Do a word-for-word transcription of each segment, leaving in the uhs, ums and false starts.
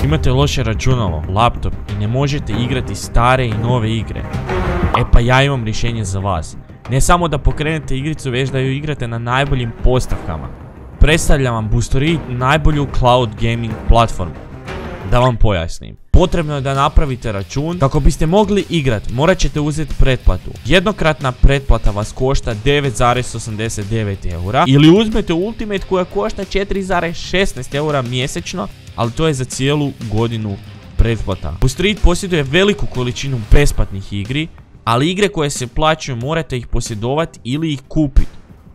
Ako imate loše računalo, laptop i ne možete igrati stare i nove igre, e pa ja imam rješenje za vas. Ne samo da pokrenete igricu, već da ju igrate na najboljim postavkama. Predstavljam vam Boosteroid, najbolju cloud gaming platformu. Da vam pojasnim. Potrebno je da napravite račun. Kako biste mogli igrati, morat ćete uzeti pretplatu. Jednokratna pretplata vas košta devet zarez osamdeset devet eura. Ili uzmete Ultimate koja košta četiri zarez šesnaest eura mjesečno, ali to je za cijelu godinu pretplata. Boosteroid posjeduje veliku količinu besplatnih igri, ali igre koje se plaćaju morate ih posjedovati ili ih kupiti.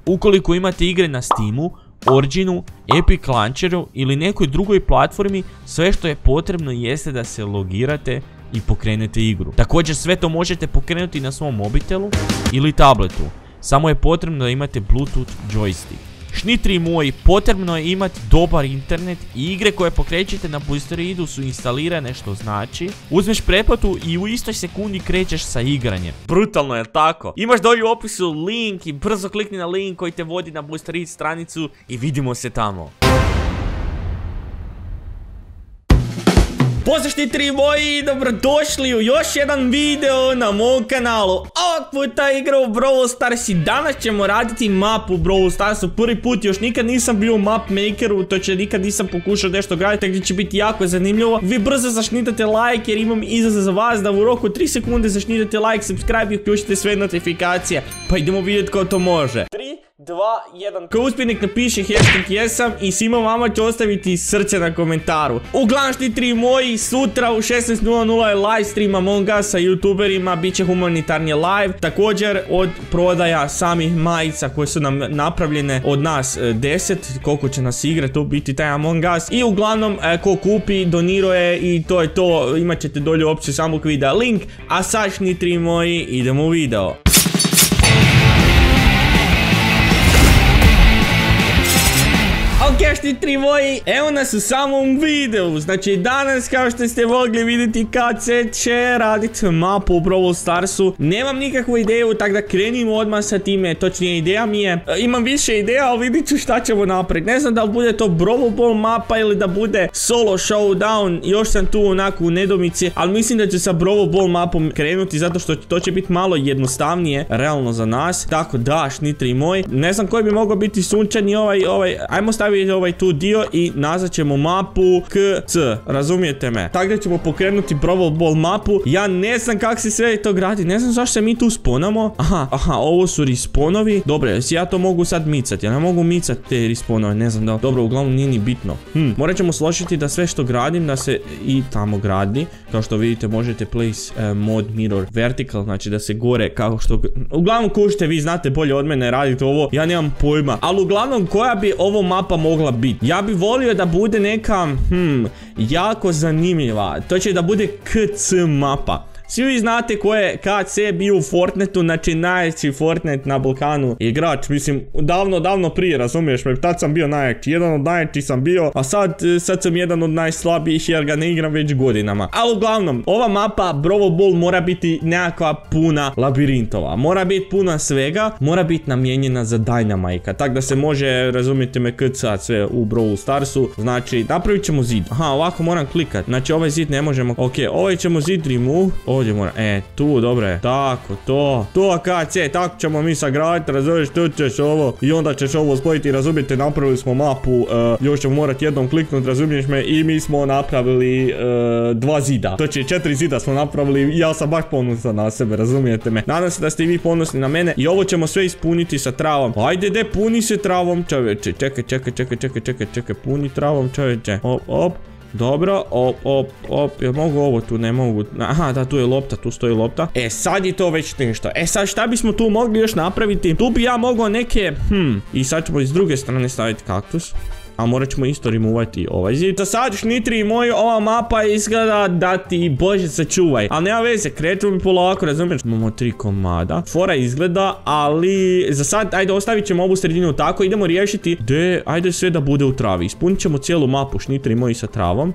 Ukoliko imate igre na Steamu, Originu, Epic Launcheru ili nekoj drugoj platformi, sve što je potrebno jeste da se logirate i pokrenete igru. Također sve to možete pokrenuti na svom mobitelu ili tabletu, samo je potrebno da imate Bluetooth joystick. Šnitri moji, potrebno je imati dobar internet i igre koje pokrećete na Boosteroidu su instalirane, što znači uzmeš pretplatu i u istoj sekundi krećeš sa igranjem. Brutalno je tako? Imaš dolje u opisu link i brzo klikni na link koji te vodi na Boosteroid stranicu i vidimo se tamo. Pozdrav šnitri moji, dobrodošli u još jedan video na mom kanalu. Ovog puta igra u Brawl Stars i danas ćemo raditi mapu u Brawl Starsu. Prvi put, još nikad nisam bio u map makeru, to će nikad nisam pokušao nešto graditi, tako će biti jako zanimljivo. Vi brzo zašnitate like jer imam izazov za vas da u roku tri sekunde zašnitate like, subscribe i uključite sve notifikacije. Pa idemo vidjeti ko to može. tri, dva, jedan. Ko uspije nek napiše hashtag jesam i svima vama ću ostaviti srce na komentaru. Uglavnom šnitri moji, sutra u šesnaest sati je live stream Among Us sa youtuberima, bit će humanitarni live. Također od prodaja samih majica koje su nam napravljene od nas deset, koliko će nas igre tu biti taj Among Us. I uglavnom ko kupi doniro je i to je to, imat ćete dolje u opciju samog videa link. A sad šnitri moji idemo u video. Ok šnitri moji, evo nas u samom videu. Znači danas kao što ste mogli vidjeti K C će raditi mapu u Brawl Starsu. Nemam nikakvu ideju, tako da krenimo odmah sa time. Točnije ideja mi je, e, imam više ideja, ali vidit ću šta ćemo napraviti. Ne znam da li bude to Brawl Ball mapa ili da bude solo showdown. Još sam tu onako u nedomici, ali mislim da ću sa Brawl Ball mapom krenuti, zato što to će biti malo jednostavnije realno za nas. Tako da šnitri moji, ne znam koji bi mogao biti sunčani ovaj, ovaj, ajmo staviti ovaj tu dio i nazvat ćemo mapu K C, razumijete me? Tako da ćemo pokrenuti Brawl Ball mapu. Ja ne znam kak se sve to gradi, ne znam zašto se mi tu sponamo. Aha, aha, ovo su respawnovi. Dobre, ja to mogu sad micati, ja ne mogu micati te respawnove, ne znam da, dobro, uglavnom nije ni bitno. Hm, morat ćemo složiti da sve što gradim da se i tamo gradi. Kao što vidite možete place mod mirror vertical, znači da se gore kao što... Uglavnom kužite, vi znate bolje od mene radite ovo, ja nemam pojma. Ali uglavnom koja bi ovo mapa mogla biti. Ja bi volio da bude neka, hm, jako zanimljiva. To će da bude K C mapa. Svi vi znate ko je K C bio u Fortniteu, znači najjači Fortnite na Balkanu igrač, mislim, davno, davno prije, razumiješ me, tad sam bio najjači, jedan od najjačih sam bio, a sad, sad sam jedan od najslabijih jer ga ne igram već godinama. Ali uglavnom, ova mapa Brawl Ball mora biti nekakva puna labirintova, mora biti puna svega, mora biti namijenjena za Dynamika, tako da se može, razumijete me, kcat sve u Brawl Starsu, znači, napravit ćemo zid, aha, ovako moram klikat, znači ovaj zid ne možemo, ok, ovaj ćemo zid remove, ovdje mora, e, tu, dobro je, tako, to, to K C, tako ćemo mi sagraditi, razumiješ, tu ćeš ovo i onda ćeš ovo spojiti, razumijete, napravili smo mapu, uh, još ćemo morati jednom kliknuti, razumiješ me, i mi smo napravili uh, dva zida, točije četiri zida smo napravili, ja sam baš ponosan na sebe, razumijete me, nadam se da ste i vi ponosni na mene i ovo ćemo sve ispuniti sa travom, ajde de, puni se travom, čovječe, čekaj, čekaj, čekaj, čekaj, čekaj, čekaj, puni travom, čovječe, op, op. Dobro, op, op, op, jel mogu ovo tu, ne mogu, aha, da, tu je lopta, tu stoji lopta. E, sad je to već nešto, e sad šta bismo tu mogli još napraviti, tu bi ja mogao neke, hm, i sad ćemo iz druge strane staviti kaktus. A morat ćemo isto removati ovaj zid. Za sad šnitri moji, ova mapa izgleda da ti bože sačuvaj. Ali nema veze, krećemo mi polako, razumiješ. Imamo tri komada, fora izgleda, ali za sad, ajde ostavit ćemo ovu sredinu tako, idemo riješiti de, ajde sve da bude u travi, ispunit ćemo cijelu mapu šnitri moji sa travom.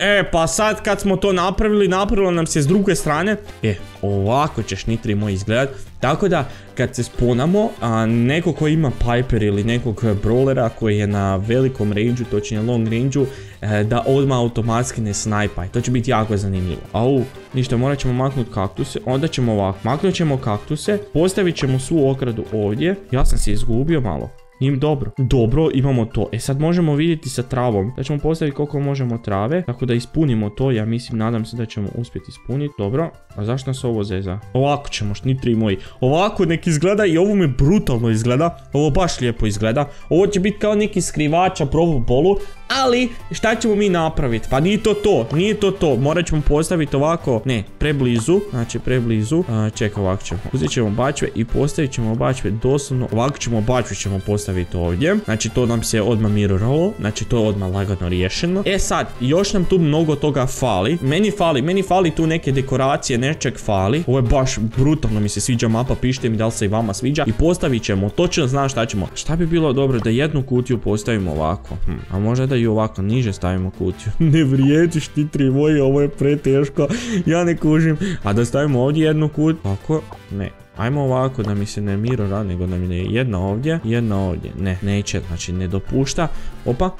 E, pa sad kad smo to napravili, napravilo nam se s druge strane. E, ovako će šniteri moji izgledat. Tako da, kad se sponamo, a neko ko ima Piper ili nekog brawlera koji je na velikom range-u, točnije long range-u, e, da odmah automatski ne snajpaj. To će biti jako zanimljivo. Au, ništa, morat ćemo maknuti kaktuse. Onda ćemo ovako, maknut ćemo kaktuse, postavit ćemo svu ogradu ovdje. Ja sam se izgubio malo. Im dobro. Dobro, imamo to. E sad možemo vidjeti sa travom. Da ćemo postaviti koliko možemo trave. Tako da ispunimo to. Ja mislim, nadam se da ćemo uspjeti ispuniti. Dobro. A zašto nas ovo zeza? Ovako ćemo, šniteri moji. Ovako nek izgleda i ovo mi brutalno izgleda. Ovo baš lijepo izgleda. Ovo će biti kao neki skrivača probu bolu. Ali, šta ćemo mi napraviti? Pa nije to to, nije to to. Morat ćemo postaviti ovako, ne, preblizu. Znači, preblizu. Čekaj, ovako ćemo. Uzet ćemo bačve i postavit ćemo bačve doslovno. Ovako ćemo bačve ćemo postaviti ovdje. Znači, to nam se odmah miroralo. Znači, to je odmah lagano riješeno. E sad, još nam tu mnogo toga fali. Meni fali, meni fali tu neke dekoracije, nečeg fali. Ovo je baš brutalno, mi se sviđa mapa. Pišite mi da li se i vama sviđa. I postavit ćemo, točno znam šta ćemo. Šta bi bilo dobro da jednu kutiju postavimo ovako? Hm, a možda da i ovako niže stavimo kutiju. Ne vrijediš ti tri moji, ovo je preteško. Ja ne kužim. A da stavimo ovdje jednu kutiju. Tako? Ne. Ajmo ovako da mi se ne miro rad, nego da mi ne jedna ovdje, jedna ovdje. Ne, neće, znači ne dopušta. Opa.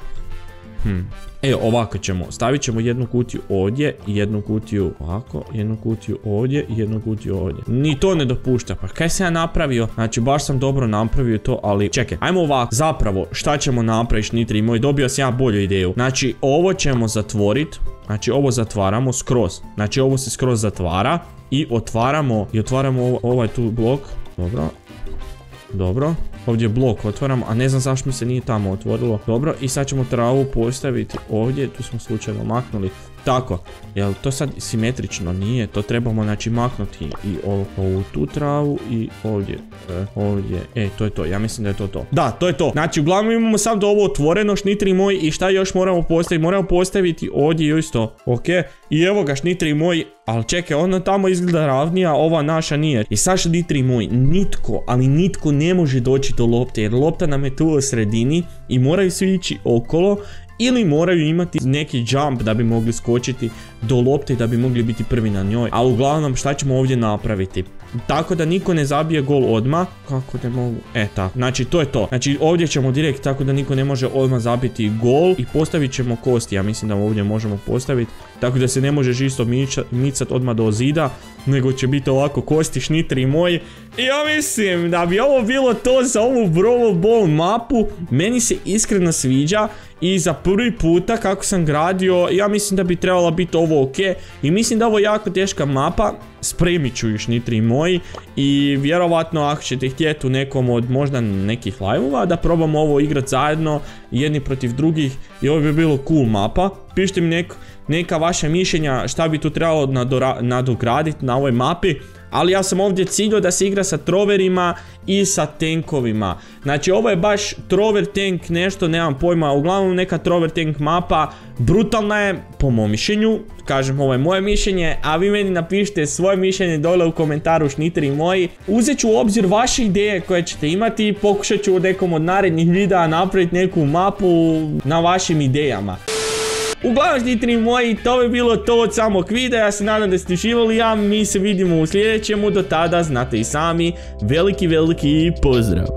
Hm. E, ovako ćemo, stavit ćemo jednu kutiju ovdje, jednu kutiju ovako, jednu kutiju ovdje, jednu kutiju ovdje. Ni to ne dopušta, pa kaj sam ja napravio? Znači, baš sam dobro napravio to, ali čekaj, ajmo ovako, zapravo, šta ćemo napraviti, šniteri moji, dobio sam ja bolju ideju. Znači, ovo ćemo zatvorit, znači, ovo zatvaramo skroz, znači, ovo se skroz zatvara i otvaramo, i otvaramo ovaj tu blok, dobro, dobro. Ovdje blok otvaram, a ne znam zašto mi se nije tamo otvorilo. Dobro, i sad ćemo travu postaviti ovdje, tu smo slučajno maknuli. Tako, jel to sad simetrično nije, to trebamo znači maknuti i ovu tu travu i ovdje, e, ovdje, e to je to, ja mislim da je to to. Da, to je to, znači uglavnom imamo sad ovo otvoreno, šniteri moji, i šta još moramo postaviti, moramo postaviti ovdje isto, ok, i evo ga šniteri moji, ali čekaj, ona tamo izgleda ravnija, ova naša nije. I sad šniteri moji, nitko, ali nitko ne može doći do lopte, jer lopta nam je tu u sredini i moraju svi ići okolo. Ili moraju imati neki jump da bi mogli skočiti do lopte i da bi mogli biti prvi na njoj. A uglavnom šta ćemo ovdje napraviti? Tako da niko ne zabije gol odmah. Kako ne mogu? E tako. Znači to je to. Znači ovdje ćemo direkt tako da niko ne može odmah zabiti gol. I postavit ćemo kosti. Ja mislim da ovdje možemo postaviti. Tako da se ne možeš isto micat odmah do zida. Nego će biti ovako kosti, šniteri moji. I ja mislim da bi ovo bilo to za ovu Brawl Ball mapu. Meni se iskreno sviđa. I za prvi puta kako sam gradio, ja mislim da bi trebala biti ovo ok. I mislim da ovo je jako teška mapa. Spremit ću ju, šniteri moji. I vjerovatno ako ćete htjeti u nekom od možda nekih live-ova da probamo ovo igrat zajedno, jedni protiv drugih. I ovo bi bilo cool mapa. Pišite mi nek, neka vaša mišljenja šta bi tu trebalo nadora, nadograditi na ovoj mapi. Ali ja sam ovdje ciljao da se igra sa troverima i sa tankovima. Znači ovo je baš trover tank nešto, nemam pojma, uglavnom neka trover tank mapa. Brutalna je, po mom mišljenju. Kažem, ovo je moje mišljenje, a vi meni napišite svoje mišljenje dole u komentaru, šniteri moji. Uzet ću u obzir vaše ideje koje ćete imati, pokušat ću u nekom od narednih videa napraviti neku mapu na vašim idejama. Uglavnom, šniteri moji, to bi bilo to od samog videa, ja se nadam da ste uživali, ja mi se vidimo u sljedećemu, do tada znate i sami, veliki veliki pozdrav!